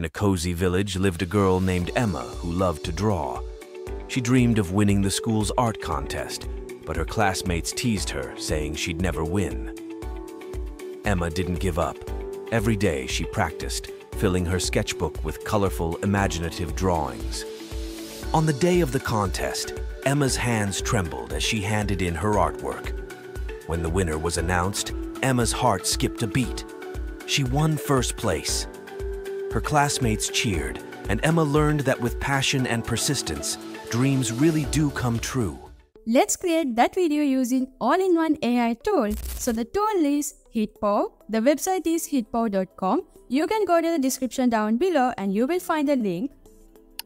In a cozy village lived a girl named Emma who loved to draw. She dreamed of winning the school's art contest, but her classmates teased her, saying she'd never win. Emma didn't give up. Every day she practiced, filling her sketchbook with colorful, imaginative drawings. On the day of the contest, Emma's hands trembled as she handed in her artwork. When the winner was announced, Emma's heart skipped a beat. She won first place. Her classmates cheered, and Emma learned that with passion and persistence, dreams really do come true. Let's create that video using all-in-one AI tool. So the tool is HitPaw. The website is hitpaw.com. You can go to the description down below and you will find the link.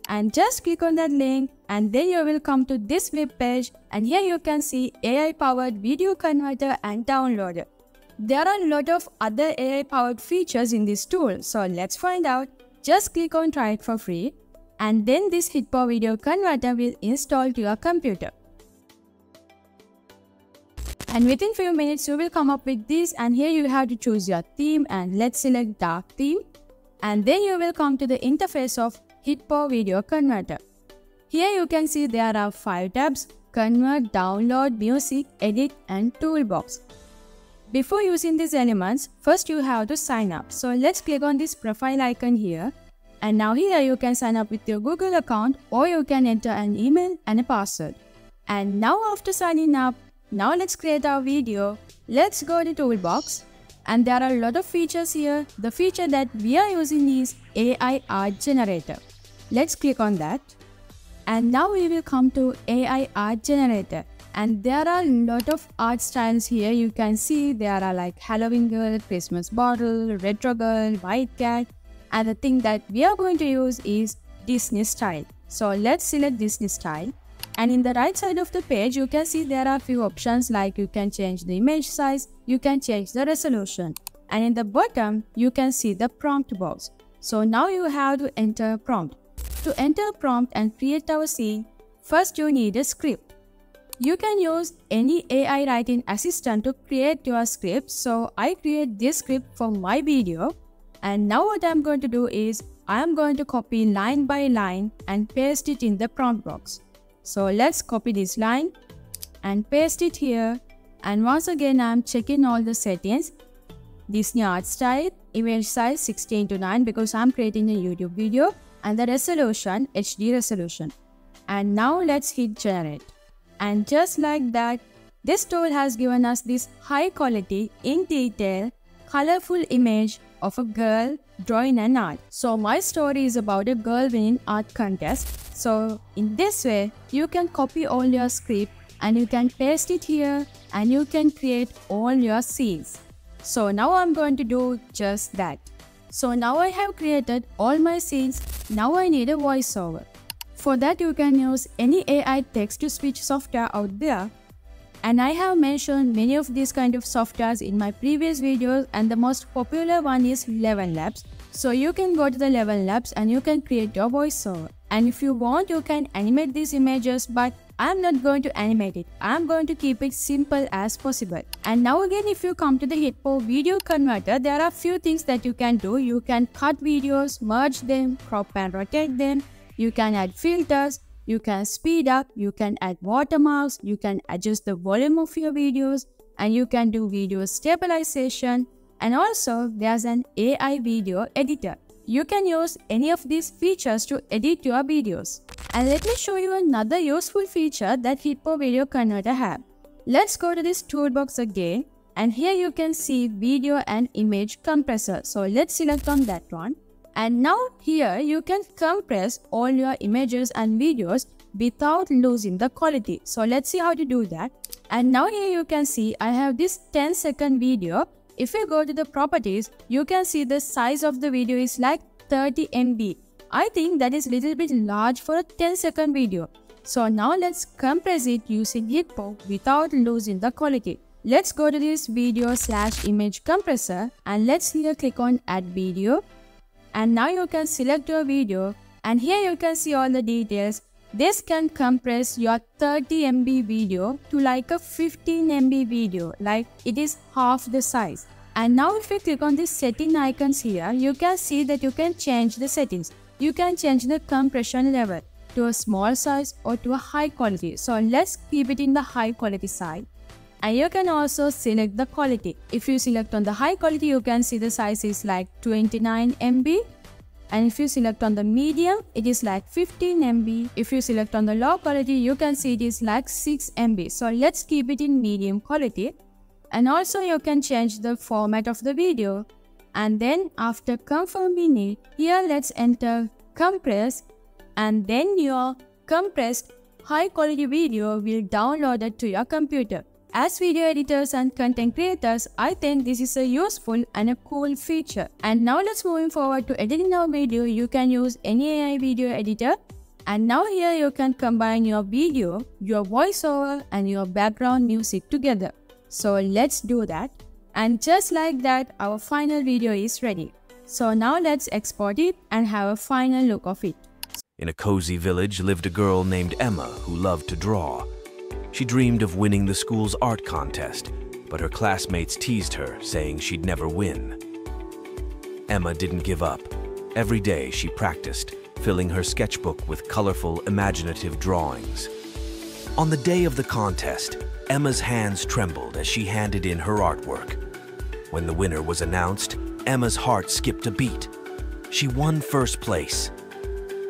And just click on that link, and then you will come to this web page, and here you can see AI-powered video converter and downloader. There are a lot of other AI-powered features in this tool, so let's find out. Just click on try it for free, and then this HitPaw video converter will install to your computer. And within few minutes, you will come up with this, and here you have to choose your theme, and let's select dark theme. And then you will come to the interface of HitPaw video converter. Here you can see there are 5 tabs: Convert, Download, Music, Edit and Toolbox. Before using these elements, first you have to sign up. So let's click on this profile icon here. And now here you can sign up with your Google account, or you can enter an email and a password. And now after signing up, now let's create our video. Let's go to Toolbox, and there are a lot of features here. The feature that we are using is AI Art Generator. Let's click on that. And now we will come to AI Art Generator. And there are a lot of art styles here. You can see there are like Halloween girl, Christmas bottle, retro girl, white cat. And the thing that we are going to use is Disney style. So let's select Disney style. And in the right side of the page, you can see there are few options, like you can change the image size, you can change the resolution. And in the bottom, you can see the prompt box. So now you have to enter a prompt. To enter a prompt and create our scene, first you need a script. You can use any AI writing assistant to create your script. So I create this script for my video. And now what I'm going to do is, I am going to copy line by line and paste it in the prompt box. So let's copy this line and paste it here. And once again, I'm checking all the settings. Disney art style, image size 16:9 because I'm creating a YouTube video, and the resolution, HD resolution. And now let's hit generate. And just like that, this tool has given us this high quality, in detail, colorful image of a girl drawing an art. So my story is about a girl winning art contest. So in this way, you can copy all your script and you can paste it here, and you can create all your scenes. So now I'm going to do just that. So now I have created all my scenes. Now I need a voiceover. For that, you can use any AI text-to-speech software out there. And I have mentioned many of these kind of softwares in my previous videos, and the most popular one is Eleven Labs. So you can go to the Eleven Labs and you can create your voiceover. And if you want, you can animate these images, but I'm not going to animate it. I'm going to keep it simple as possible. And now again, if you come to the HitPaw video converter, there are few things that you can do. You can cut videos, merge them, crop and rotate them. You can add filters. You can speed up, you can add watermarks, you can adjust the volume of your videos, and you can do video stabilization. And also, there's an AI video editor. You can use any of these features to edit your videos. And let me show you another useful feature that HitPaw Video Converter have. Let's go to this toolbox again, and here you can see video and image compressor. So let's select on that one. And now here you can compress all your images and videos without losing the quality. So let's see how to do that. And now here you can see I have this 10-second video. If you go to the properties, you can see the size of the video is like 30 MB. I think that is a little bit large for a 10-second video. So now let's compress it using HitPaw without losing the quality. Let's go to this video/image compressor, and let's here click on add video. And now you can select your video, and here you can see all the details. This can compress your 30 MB video to like a 15 MB video, like it is half the size. And now if you click on the setting icons here, you can see that you can change the settings. You can change the compression level to a small size or to a high quality. So let's keep it in the high quality side. And you can also select the quality. If you select on the high quality, you can see the size is like 29 MB. And if you select on the medium, it is like 15 MB. If you select on the low quality, you can see it is like 6 MB. So let's keep it in medium quality. And also you can change the format of the video. And then after confirming it, here let's enter compress. And then your compressed high quality video will download it to your computer. As video editors and content creators, I think this is a useful and a cool feature. And now let's move forward to editing our video. You can use any AI video editor. And now here you can combine your video, your voiceover and your background music together. So let's do that. And just like that, our final video is ready. So now let's export it and have a final look of it. In a cozy village lived a girl named Emma who loved to draw. She dreamed of winning the school's art contest, but her classmates teased her, saying she'd never win. Emma didn't give up. Every day she practiced, filling her sketchbook with colorful, imaginative drawings. On the day of the contest, Emma's hands trembled as she handed in her artwork. When the winner was announced, Emma's heart skipped a beat. She won first place.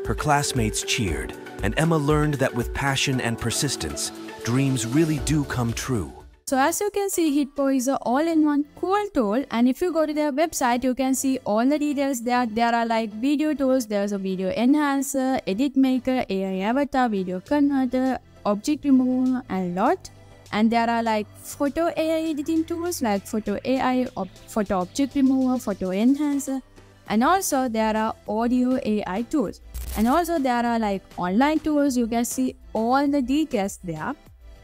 Her classmates cheered, and Emma learned that with passion and persistence, dreams really do come true. So as you can see, HitPaw is an all-in-one cool tool, and if you go to their website, you can see all the details there. There are like video tools, there's a video enhancer, edit maker, AI avatar, video converter, object remover, and a lot. And there are like photo AI editing tools like photo AI, photo object remover, photo enhancer, and also there are audio AI tools. And also there are like online tools. You can see all the details there.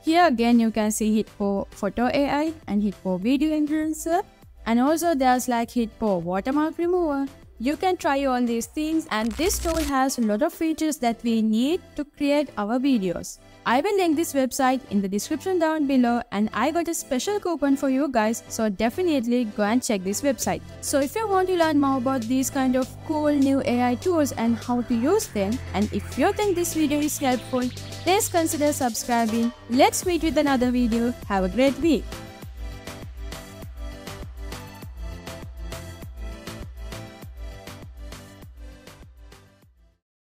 Here again you can see HitPaw Photo AI and HitPaw Video Enhancer. And also there's like HitPaw Watermark Remover. You can try all these things, and this tool has a lot of features that we need to create our videos. I will link this website in the description down below, and I got a special coupon for you guys, so definitely go and check this website. So if you want to learn more about these kind of cool new AI tools and how to use them, and if you think this video is helpful, please consider subscribing. Let's meet with another video. Have a great week.